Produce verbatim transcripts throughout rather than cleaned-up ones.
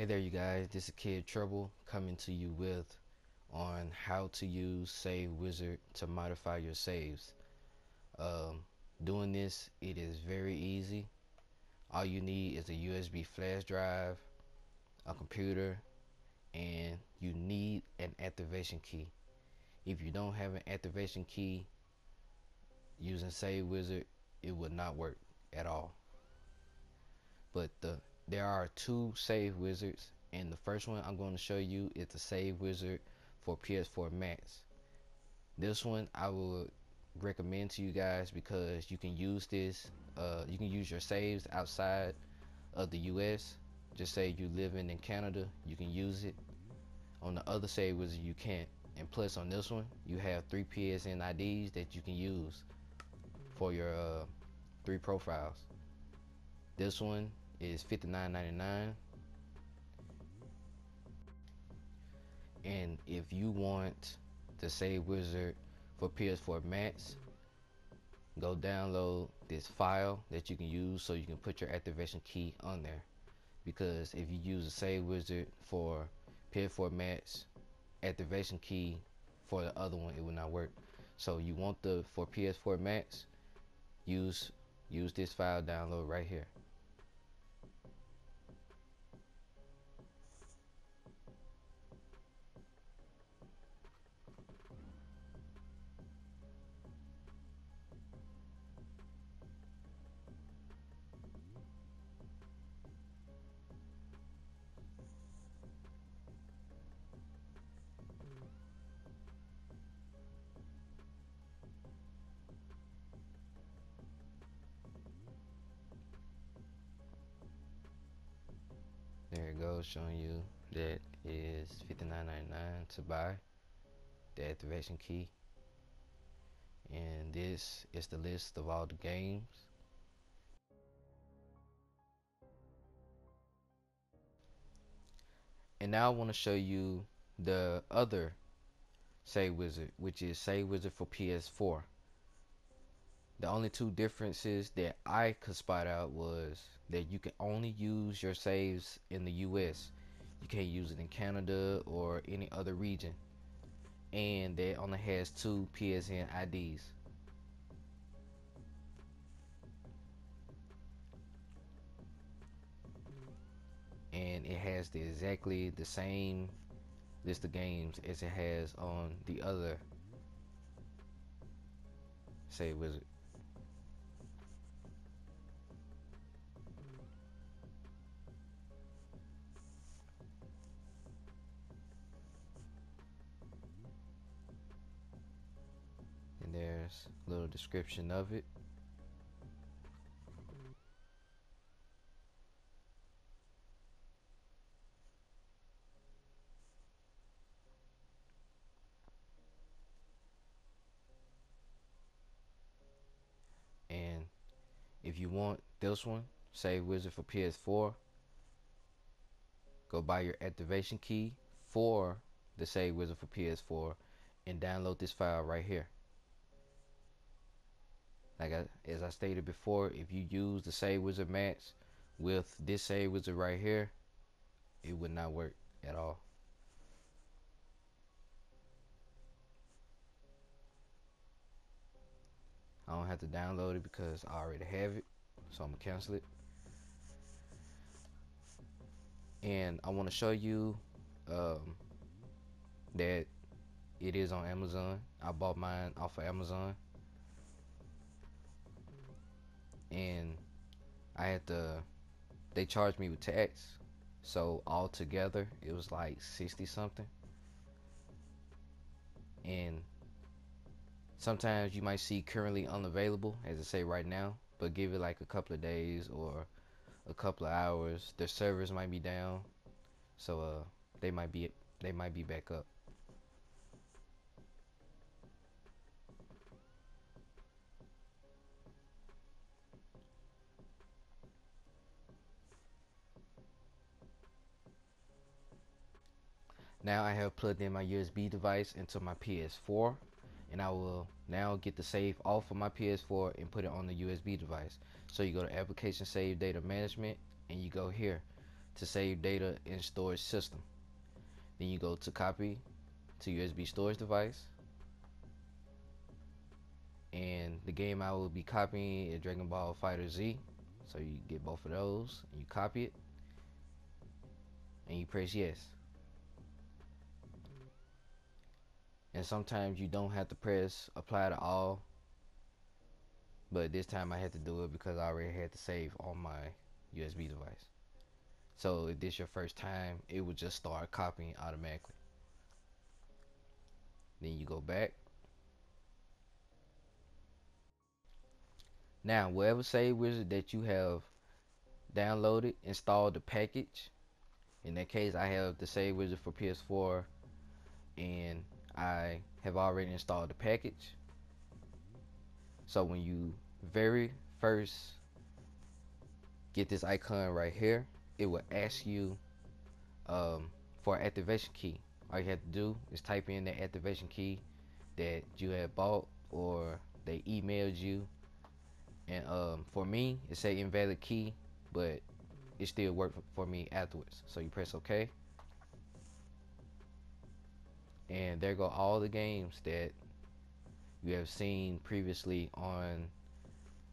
Hey there you guys, this is Kid Trouble coming to you with on how to use Save Wizard to modify your saves. Um, doing this, it is very easy. All you need is a U S B flash drive, a computer, and you need an activation key. If you don't have an activation key using Save Wizard, it would not work at all. But the There are two Save Wizards, and the first one I'm going to show you is the Save Wizard for P S four Max. This one I will recommend to you guys because you can use this, uh, you can use your saves outside of the U S. Just say you're living in Canada, you can use it. On the other Save Wizard, you can't. And plus on this one, you have three P S N I Ds that you can use for your uh, three profiles. This one is fifty-nine ninety-nine, and if you want the Save Wizard for P S four Max, go download this file that you can use so you can put your activation key on there, because if you use the Save Wizard for P S four Max activation key for the other one, it will not work. So you want the for P S four Max, use use this file download right here. There it goes, showing you that is fifty-nine ninety-nine to buy the activation key. And this is the list of all the games. And now I want to show you the other Save Wizard, which is Save Wizard for P S four. The only two differences that I could spot out was that you can only use your saves in the U S. You can't use it in Canada or any other region. And that only has two P S N I Ds. And it has the exactly the same list of games as it has on the other Save Wizard. And there's a little description of it. And if you want this one, Save Wizard for P S four, go buy your activation key for the Save Wizard for P S four and download this file right here. Like I, as I stated before, if you use the Save Wizard Max with this Save Wizard right here, it would not work at all. I don't have to download it because I already have it, so I'm gonna cancel it. And I want to show you um, that it is on Amazon. I bought mine off of Amazon. And I had to, they charged me with tax, so all together it was like sixty something. And sometimes you might see currently unavailable, as I say right now, but give it like a couple of days or a couple of hours, their servers might be down, so uh they might be they might be back up. Now I have plugged in my U S B device into my P S four, and I will now get the save off of my P S four and put it on the U S B device. So you go to Application Save Data Management, and you go here to save data in storage system. Then you go to copy to U S B storage device, and the game I will be copying is Dragon Ball FighterZ, so you get both of those and you copy it and you press yes. And sometimes you don't have to press apply to all, but this time I had to do it because I already had to save on my U S B device. So if this is your first time, it will just start copying automatically. Then you go back. Now, whatever Save Wizard that you have downloaded, install the package. In that case, I have the Save Wizard for P S four, and I have already installed the package. So when you very first get this icon right here, it will ask you um, for an activation key. All you have to do is type in the activation key that you had bought or they emailed you. And um, for me, it say invalid key, but it still worked for me afterwards. So you press OK, and there go all the games that you have seen previously on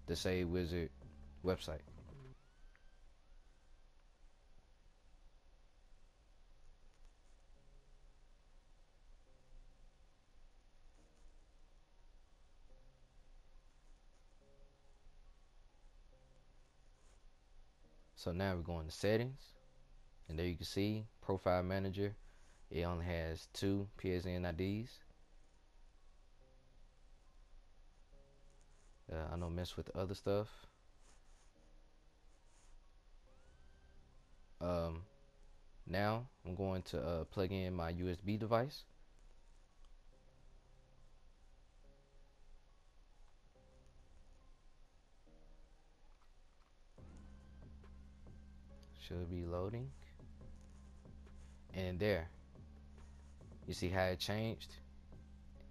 the Save Wizard website. So now we're going to settings, and there you can see profile manager. It only has two P S N I Ds. uh, I don't mess with the other stuff. Um, now I'm going to uh, plug in my U S B device, should be loading, and there you see how it changed.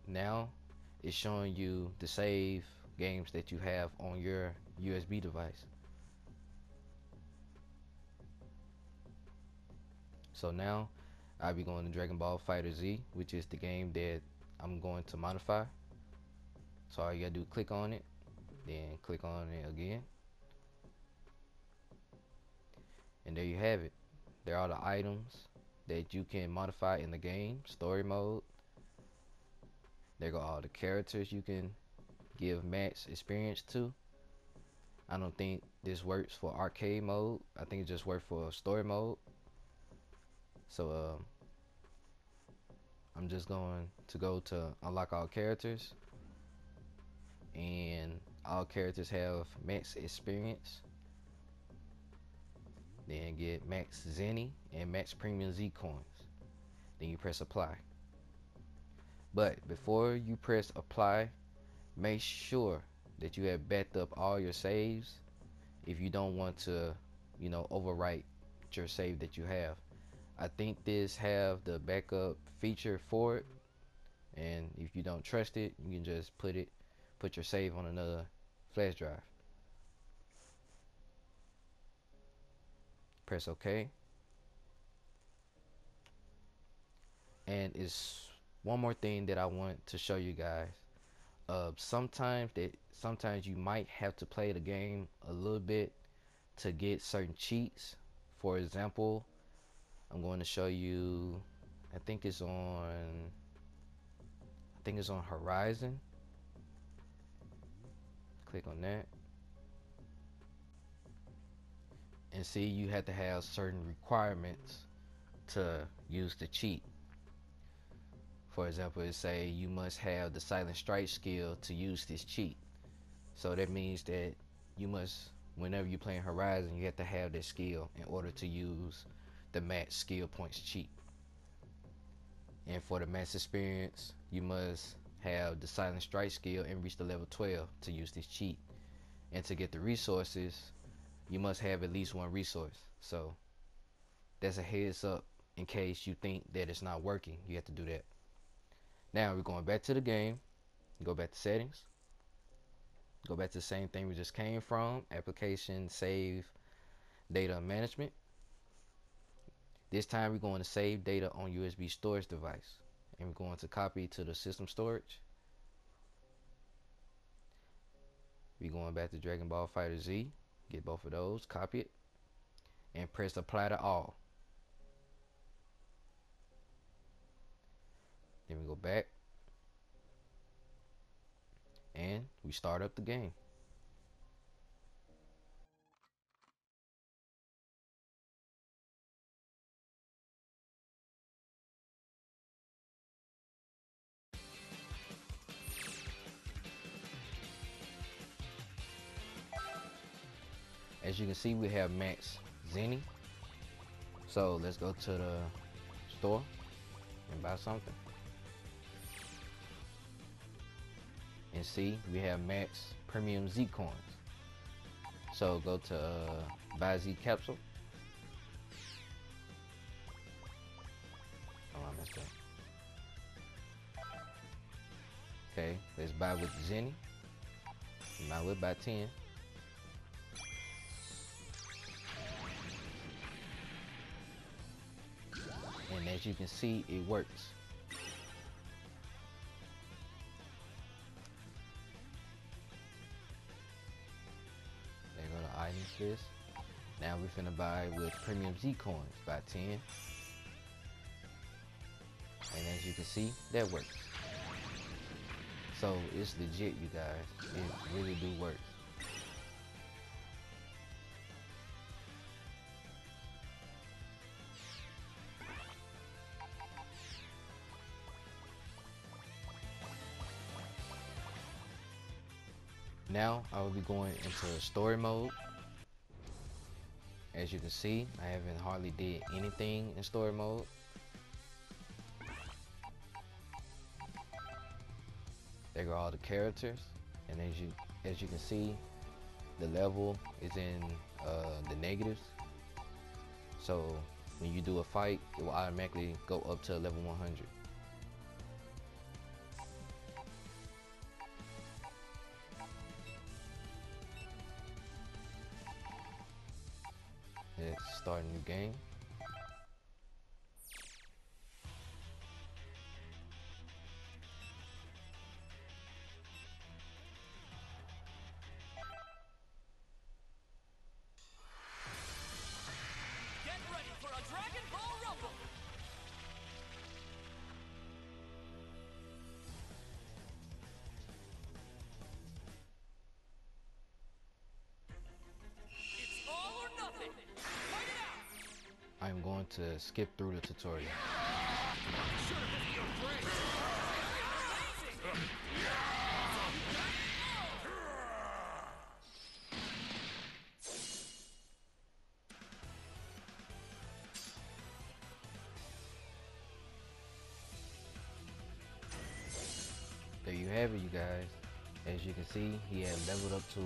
Now it's showing you the save games that you have on your U S B device. So now I'll be going to Dragon Ball FighterZ, which is the game that I'm going to modify. So all you gotta do is click on it, then click on it again. And there you have it. There are the items that you can modify in the game, story mode. There go all the characters you can give match experience to. I don't think this works for arcade mode. I think it just works for story mode. So um, I'm just going to go to unlock all characters. And all characters have max experience. Then get Max Zenny and Max Premium Z coins. Then you press apply. But before you press apply, make sure that you have backed up all your saves if you don't want to, you know, overwrite your save that you have. I think this have the backup feature for it, and if you don't trust it, you can just put it put your save on another flash drive. Press OK, and it's one more thing that I want to show you guys. Uh, sometimes that sometimes you might have to play the game a little bit to get certain cheats. For example, I'm going to show you. I think it's on. I think it's on Horizon. Click on that. And see, you have to have certain requirements to use the cheat. For example, it say you must have the silent strike skill to use this cheat. So that means that you must, whenever you're playing Horizon, you have to have that skill in order to use the max skill points cheat. And for the max experience, you must have the silent strike skill and reach the level twelve to use this cheat. And to get the resources, you must have at least one resource. So that's a heads up in case you think that it's not working. You have to do that. Now we're going back to the game. Go back to settings. Go back to the same thing we just came from. Application, save, data management. This time we're going to save data on U S B storage device, and we're going to copy to the system storage. We're going back to Dragon Ball FighterZ, get both of those, copy it, and press apply to all. Then we go back and we start up the game. As you can see, we have Max Zenny. So let's go to the store and buy something. And see, we have Max Premium Z coins. So go to uh, buy Z capsule. Oh, I messed up. Okay, let's buy with Zenny. Now we'll buy ten. And as you can see, it works. There go the items list. Now we're finna buy with Premium Z coins by ten. And as you can see, that works. So it's legit, you guys. It really do work. Now I will be going into story mode. As you can see, I haven't hardly did anything in story mode. There go all the characters, and as you as you can see, the level is in uh, the negatives. So when you do a fight, it will automatically go up to level one hundred. Let's start a new game. Get ready for a Dragon Ball Rumble. I'm going to skip through the tutorial. There you have it, you guys. As you can see, he had leveled up to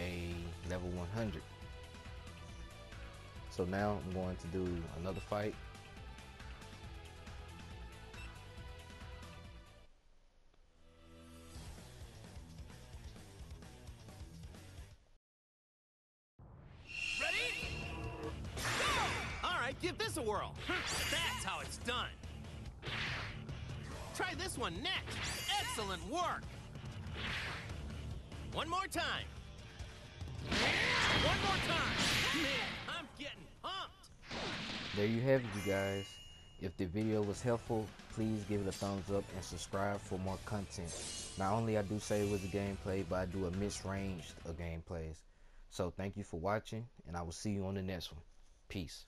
a level one hundred. So now I'm going to do another fight. Ready? Go! All right, give this a whirl. That's how it's done. Try this one next. Excellent work. One more time. One more time. Man. There you have it, you guys. If the video was helpful, please give it a thumbs up and subscribe for more content. Not only I do Save Wizard gameplay, but I do a mixed range of gameplays. So thank you for watching, and I will see you on the next one. Peace.